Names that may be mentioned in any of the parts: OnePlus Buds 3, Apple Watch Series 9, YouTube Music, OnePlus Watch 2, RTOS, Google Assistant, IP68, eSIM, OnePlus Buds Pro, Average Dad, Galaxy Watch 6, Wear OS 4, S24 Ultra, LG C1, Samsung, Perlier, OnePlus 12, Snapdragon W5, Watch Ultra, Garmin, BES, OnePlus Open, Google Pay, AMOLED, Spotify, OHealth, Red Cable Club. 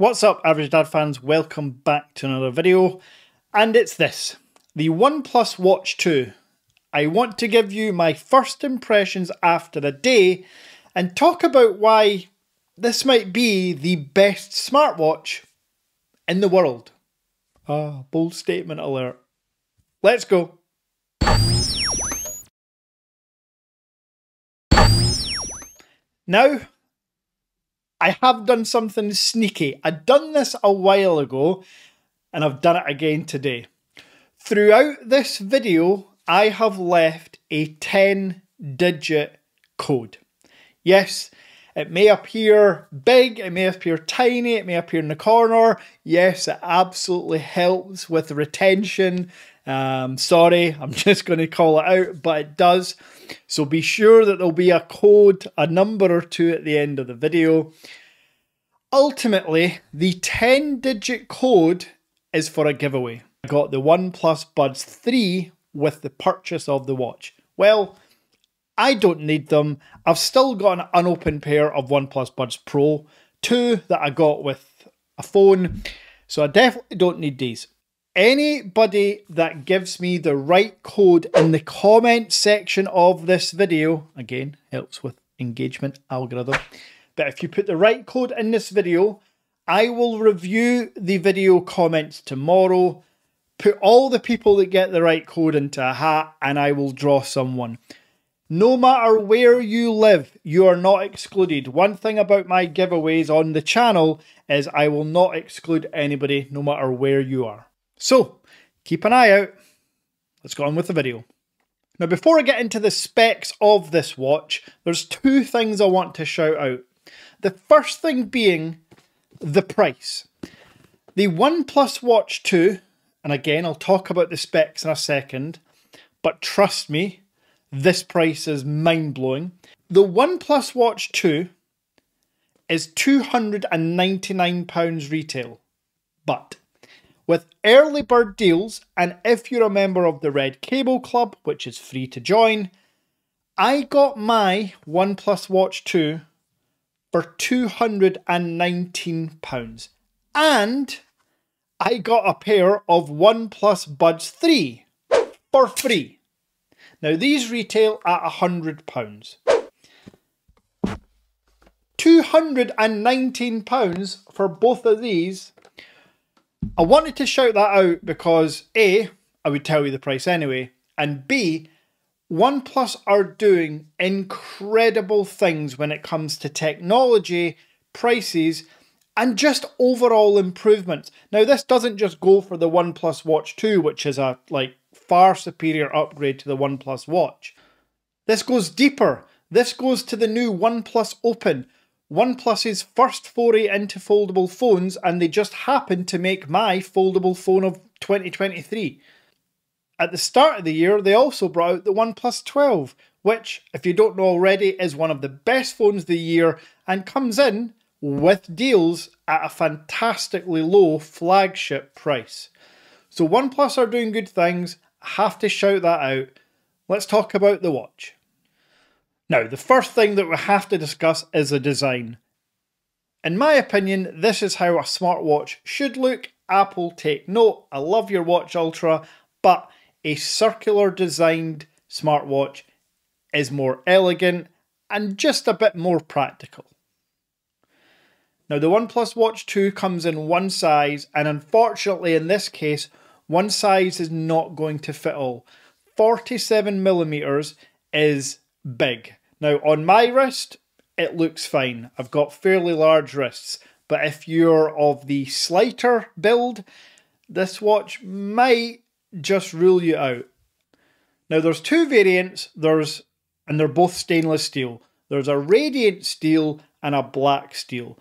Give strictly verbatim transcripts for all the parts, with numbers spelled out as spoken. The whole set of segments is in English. What's up, Average Dad fans? Welcome back to another video. And it's this, the OnePlus Watch two. I want to give you my first impressions after a day and talk about why this might be the best smartwatch in the world. Ah, bold statement alert. Let's go. Now, I have done something sneaky. I'd done this a while ago and I've done it again today. Throughout this video, I have left a ten digit code. Yes, it may appear big, it may appear tiny, it may appear in the corner. Yes, it absolutely helps with retention. Um, sorry, I'm just going to call it out, but it does. So be sure that there'll be a code, a number or two at the end of the video. Ultimately, the ten digit code is for a giveaway. I got the OnePlus Buds three with the purchase of the watch. Well, I don't need them. I've still got an unopened pair of OnePlus Buds Pro two that I got with a phone, so I definitely don't need these. Anybody that gives me the right code in the comment section of this video, again, helps with engagement algorithm, but if you put the right code in this video, I will review the video comments tomorrow, put all the people that get the right code into a hat, and I will draw someone. No matter where you live, you are not excluded. One thing about my giveaways on the channel is I will not exclude anybody, no matter where you are. So, keep an eye out. Let's go on with the video. Now, before I get into the specs of this watch, there's two things I want to shout out. The first thing being the price. The OnePlus Watch two, and again, I'll talk about the specs in a second, but trust me, this price is mind-blowing. The OnePlus Watch two is two hundred and ninety-nine pounds retail, but with early bird deals, and if you're a member of the Red Cable Club, which is free to join, I got my OnePlus Watch two for two hundred and nineteen pounds. And I got a pair of OnePlus Buds three for free. Now these retail at one hundred pounds. two hundred and nineteen pounds for both of these. I wanted to shout that out because A, I would tell you the price anyway, and B, OnePlus are doing incredible things when it comes to technology, prices, and just overall improvements. Now this doesn't just go for the OnePlus Watch two, which is a like far superior upgrade to the OnePlus Watch. This goes deeper. This goes to the new OnePlus Open, OnePlus's first foray into foldable phones, and they just happened to make my foldable phone of twenty twenty-three. At the start of the year, they also brought out the OnePlus twelve, which, if you don't know already, is one of the best phones of the year and comes in with deals at a fantastically low flagship price. So OnePlus are doing good things. I have to shout that out. Let's talk about the watch. Now, the first thing that we have to discuss is the design. In my opinion, this is how a smartwatch should look. Apple, take note. I love your Watch Ultra, but a circular designed smartwatch is more elegant and just a bit more practical. Now, the OnePlus Watch two comes in one size, and unfortunately in this case, one size is not going to fit all. forty-seven millimeters is big. Now on my wrist, it looks fine. I've got fairly large wrists, but if you're of the slighter build, this watch might just rule you out. Now there's two variants, there's, and they're both stainless steel. There's a radiant steel and a black steel.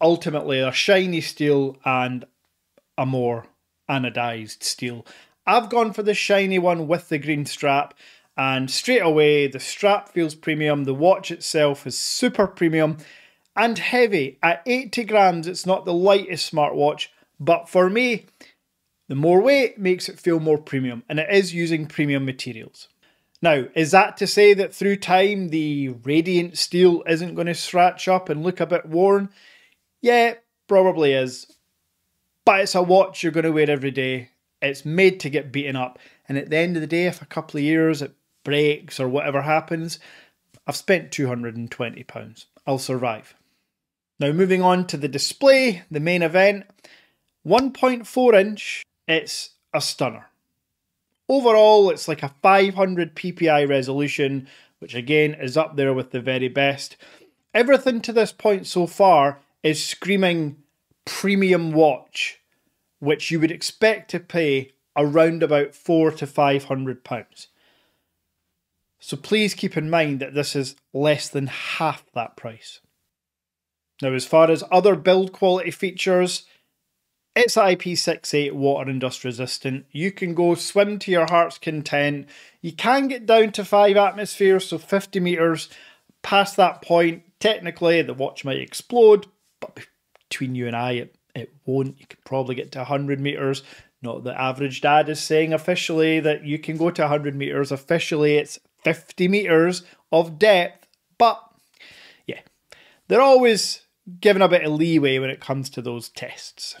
Ultimately a shiny steel and a more anodized steel. I've gone for the shiny one with the green strap. And straight away, the strap feels premium, the watch itself is super premium and heavy. At eighty grams, it's not the lightest smartwatch, but for me, the more weight makes it feel more premium, and it is using premium materials. Now, is that to say that through time, the radiant steel isn't going to scratch up and look a bit worn? Yeah, probably is, but it's a watch you're going to wear every day. It's made to get beaten up. And at the end of the day, if a couple of years it breaks or whatever happens, I've spent two hundred and twenty pounds. I'll survive. Now moving on to the display, the main event, one point four inch, it's a stunner. Overall, it's like a five hundred p p i resolution, which again is up there with the very best. Everything to this point so far is screaming premium watch, which you would expect to pay around about four to five hundred pounds. So please keep in mind that this is less than half that price. Now, as far as other build quality features, it's I P sixty-eight water and dust resistant. You can go swim to your heart's content. You can get down to five atmospheres, so fifty meters. Past that point, technically the watch might explode, but between you and I, it, it won't. You could probably get to one hundred meters. Not that Average Dad is saying officially that you can go to one hundred meters. Officially, it's fifty meters of depth, but yeah, they're always given a bit of leeway when it comes to those tests.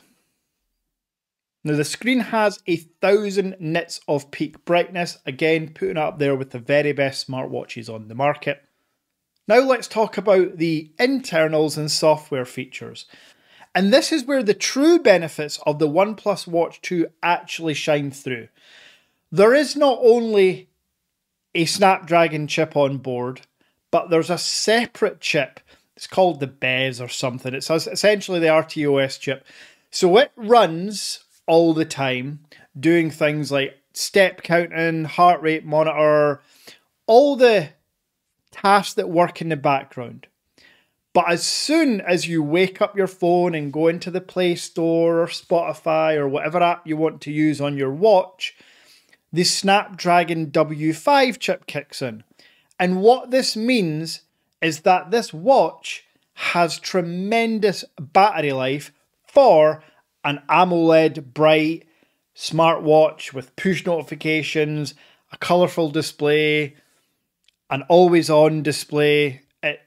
Now, the screen has a thousand nits of peak brightness, again, putting it up there with the very best smartwatches on the market. Now let's talk about the internals and software features. And this is where the true benefits of the OnePlus Watch two actually shine through. There is not only a Snapdragon chip on board, but there's a separate chip. It's called the B E S or something. It's essentially the R T O S chip. So it runs all the time, doing things like step counting, heart rate monitor, all the tasks that work in the background. But as soon as you wake up your phone and go into the Play Store or Spotify or whatever app you want to use on your watch, the Snapdragon W five chip kicks in. And what this means is that this watch has tremendous battery life for an AMOLED bright smartwatch with push notifications, a colourful display, an always-on display. It,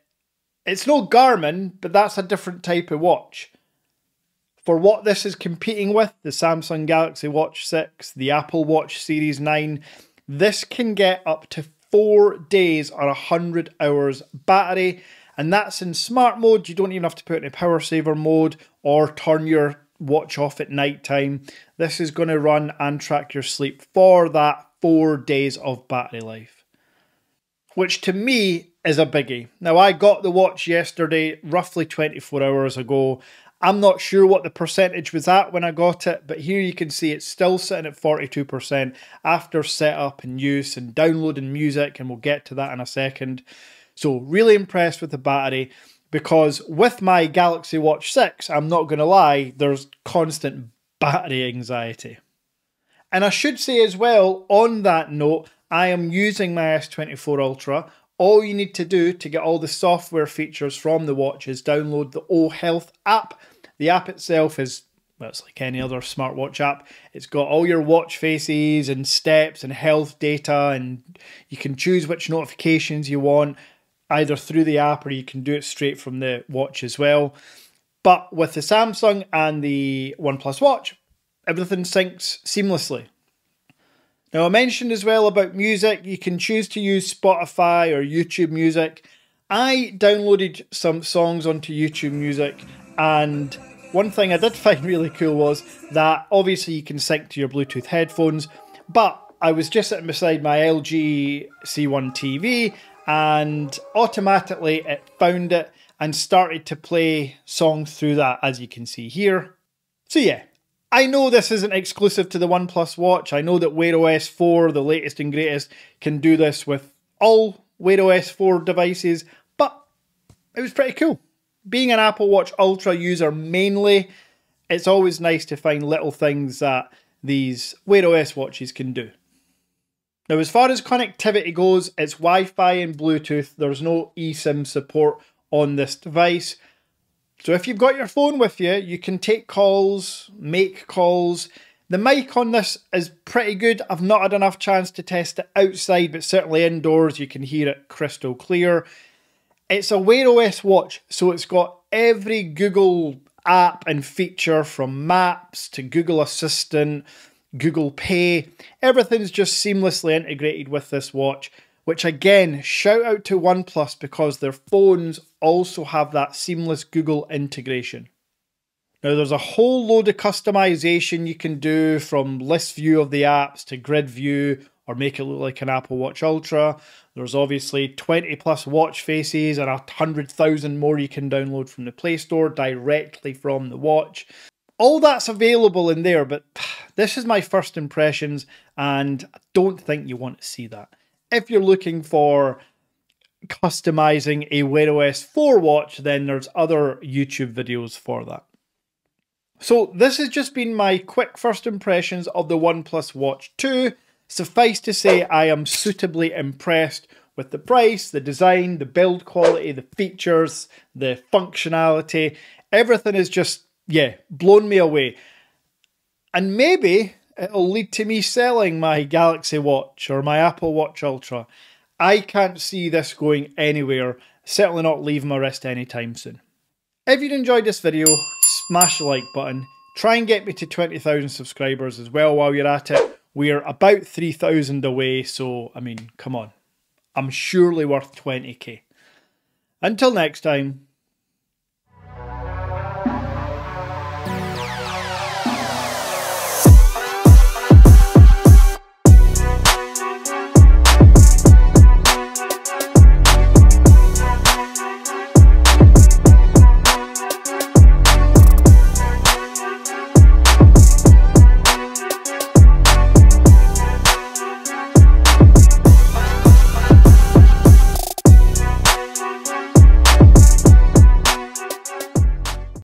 it's no Garmin, but that's a different type of watch. For what this is competing with, the Samsung Galaxy Watch six, the Apple Watch Series nine, this can get up to four days or one hundred hours battery, and that's in smart mode. You don't even have to put it in power saver mode or turn your watch off at night time. This is going to run and track your sleep for that four days of battery life, which to me is a biggie. Now, I got the watch yesterday, roughly twenty-four hours ago. I'm not sure what the percentage was at when I got it, but here you can see it's still sitting at forty-two percent after setup and use and downloading music, and we'll get to that in a second. So really impressed with the battery, because with my Galaxy Watch six, I'm not going to lie, there's constant battery anxiety. And I should say as well, on that note, I am using my S twenty-four Ultra. All you need to do to get all the software features from the watch is download the OHealth app. The app itself is, well, it's like any other smartwatch app. It's got all your watch faces and steps and health data, and you can choose which notifications you want, either through the app or you can do it straight from the watch as well. But with the Samsung and the OnePlus Watch, everything syncs seamlessly. Now, I mentioned as well about music. You can choose to use Spotify or YouTube Music. I downloaded some songs onto YouTube Music, and one thing I did find really cool was that obviously you can sync to your Bluetooth headphones, but I was just sitting beside my L G C one T V and automatically it found it and started to play songs through that, as you can see here. So yeah, I know this isn't exclusive to the OnePlus Watch. I know that Wear O S four, the latest and greatest, can do this with all Wear O S four devices, but it was pretty cool. Being an Apple Watch Ultra user mainly, it's always nice to find little things that these Wear O S watches can do. Now, as far as connectivity goes, it's Wi-Fi and Bluetooth. There's no eSIM support on this device. So if you've got your phone with you, you can take calls, make calls. The mic on this is pretty good. I've not had enough chance to test it outside, but certainly indoors you can hear it crystal clear. It's a Wear O S watch, so it's got every Google app and feature, from Maps to Google Assistant, Google Pay. Everything's just seamlessly integrated with this watch, which again, shout out to OnePlus because their phones also have that seamless Google integration. Now there's a whole load of customization you can do, from list view of the apps to grid view, or make it look like an Apple Watch Ultra. There's obviously twenty plus watch faces and one hundred thousand more you can download from the Play Store directly from the watch. All that's available in there, but this is my first impressions and I don't think you want to see that. If you're looking for customizing a Wear O S four watch, then there's other YouTube videos for that. So this has just been my quick first impressions of the OnePlus Watch two. Suffice to say, I am suitably impressed with the price, the design, the build quality, the features, the functionality. Everything is just, yeah, blown me away. And maybe it'll lead to me selling my Galaxy Watch or my Apple Watch Ultra. I can't see this going anywhere, certainly not leaving my wrist anytime soon. If you'd enjoyed this video, smash the like button. Try and get me to twenty thousand subscribers as well while you're at it. We're about three thousand away, so, I mean, come on. I'm surely worth twenty K. Until next time.